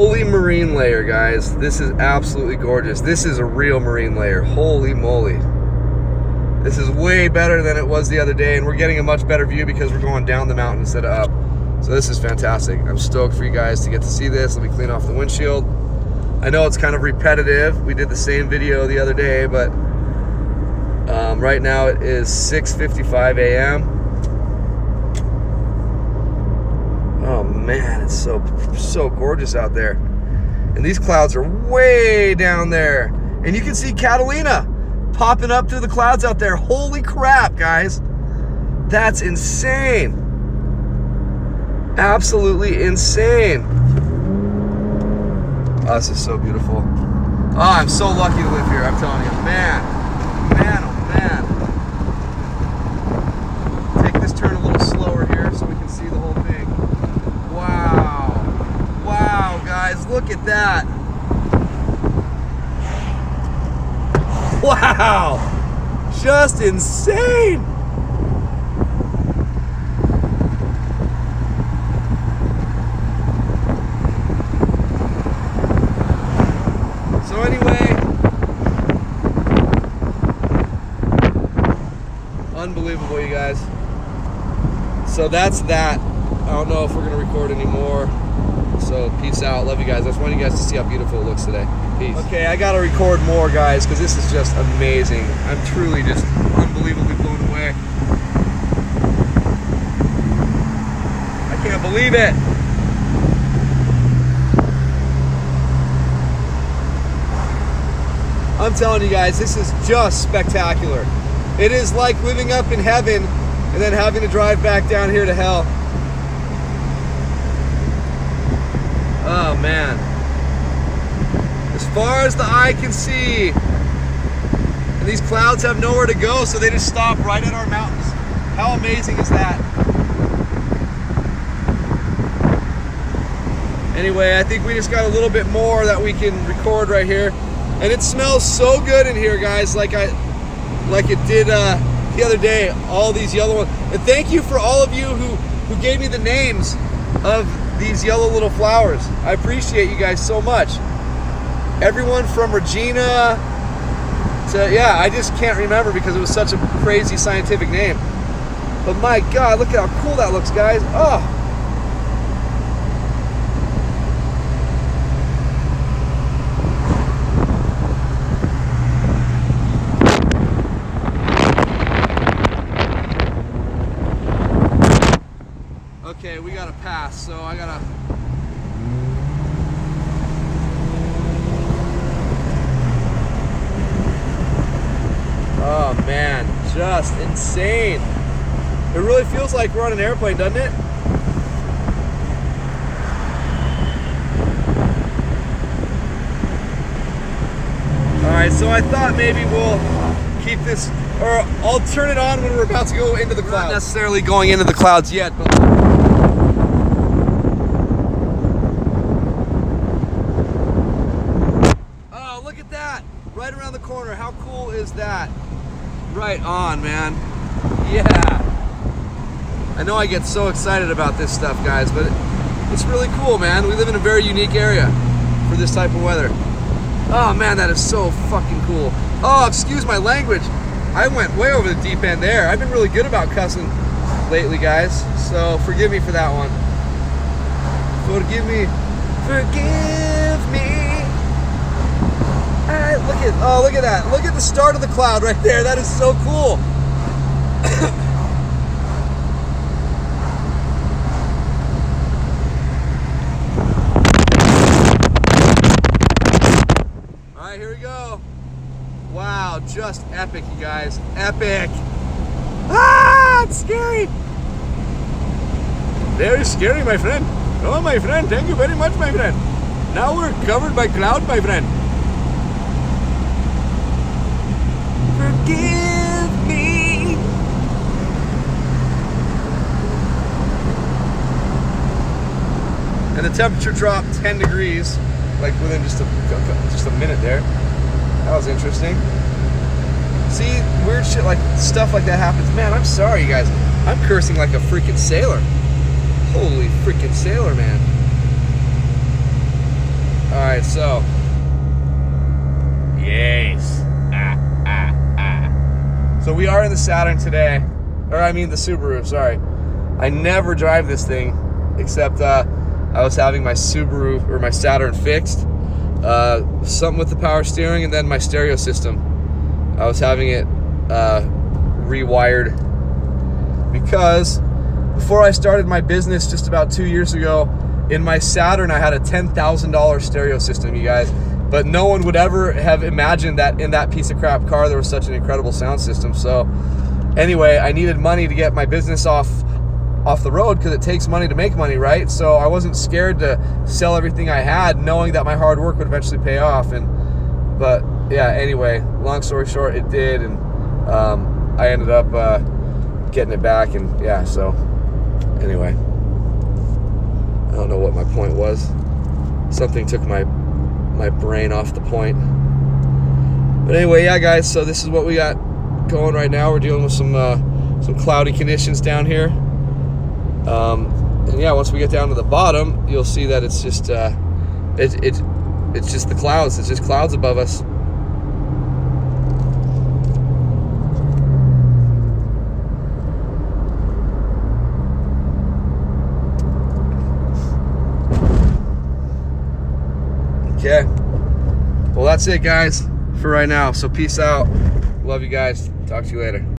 Holy marine layer, guys. This is absolutely gorgeous. This is a real marine layer. Holy moly. This is way better than it was the other day, and we're getting a much better view because we're going down the mountain instead of up. So this is fantastic. I'm stoked for you guys to get to see this. Let me clean off the windshield. I know it's kind of repetitive. We did the same video the other day, but right now it is 6:55 a.m. Oh man, it's so gorgeous out there. And these clouds are way down there. And you can see Catalina popping up through the clouds out there. Holy crap, guys. That's insane. Absolutely insane. Oh, this is so beautiful. Oh, I'm so lucky to live here, I'm telling you. Man, oh man. Look at that. Wow. Just insane. So anyway, unbelievable, you guys. So that's that. I don't know if we're going to record anymore. So peace out. Love you guys. I just want you guys to see how beautiful it looks today. Peace. Okay, I got to record more, guys, because this is just amazing. I'm truly just unbelievably blown away. I can't believe it. I'm telling you guys, this is just spectacular. It is like living up in heaven and then having to drive back down here to hell. Oh man, as far as the eye can see, and these clouds have nowhere to go, so they just stop right at our mountains. How amazing is that? Anyway, I think we just got a little bit more that we can record right here, and it smells so good in here, guys, like it did the other day, all these yellow ones. And thank you for all of you who gave me the names of these yellow little flowers. I appreciate you guys so much. Everyone from Regina to, yeah, I just can't remember because it was such a crazy scientific name. But my God, look at how cool that looks, guys. Oh. Okay, we gotta pass, so I gotta... Oh man, just insane. It really feels like we're on an airplane, doesn't it? Alright, so I thought maybe we'll keep this, or I'll turn it on when we're about to go into the clouds. Not necessarily going into the clouds yet, but... Right around the corner. How cool is that? Right on, man. Yeah. I know I get so excited about this stuff, guys, but it's really cool, man. We live in a very unique area for this type of weather. Oh, man, that is so fucking cool. Oh, excuse my language. I went way over the deep end there. I've been really good about cussing lately, guys, so forgive me for that one. Forgive me. Forgive me. Look at, oh, look at that. Look at the start of the cloud right there. That is so cool. All right, here we go. Wow, just epic, you guys. Epic. Ah, it's scary. Very scary, my friend. Oh, my friend, thank you very much, my friend. Now we're covered by cloud, my friend. Forgive me. And the temperature dropped 10 degrees, like within just a minute there. That was interesting. See, weird shit like stuff like that happens. Man, I'm sorry, you guys. I'm cursing like a freaking sailor. Holy freaking sailor, man. so. Yes. So we are in the Saturn today, or I mean the Subaru, sorry. I never drive this thing, except I was having my Subaru, or my Saturn fixed. Something with the power steering and then my stereo system. I was having it rewired because before I started my business just about 2 years ago, in my Saturn I had a $10,000 stereo system, you guys. But no one would ever have imagined that in that piece of crap car there was such an incredible sound system. So anyway, I needed money to get my business off the road because it takes money to make money, right? So I wasn't scared to sell everything I had, knowing that my hard work would eventually pay off. And but yeah, anyway, long story short, it did, and I ended up getting it back. And yeah, so anyway, I don't know what my point was. Something took my brain off the point. But anyway, yeah, guys. So this is what we got going right now. We're dealing with some cloudy conditions down here. And yeah, once we get down to the bottom, you'll see that it's just it's just the clouds. It's just clouds above us. Okay. Well, that's it, guys, for right now. So peace out. Love you guys. Talk to you later.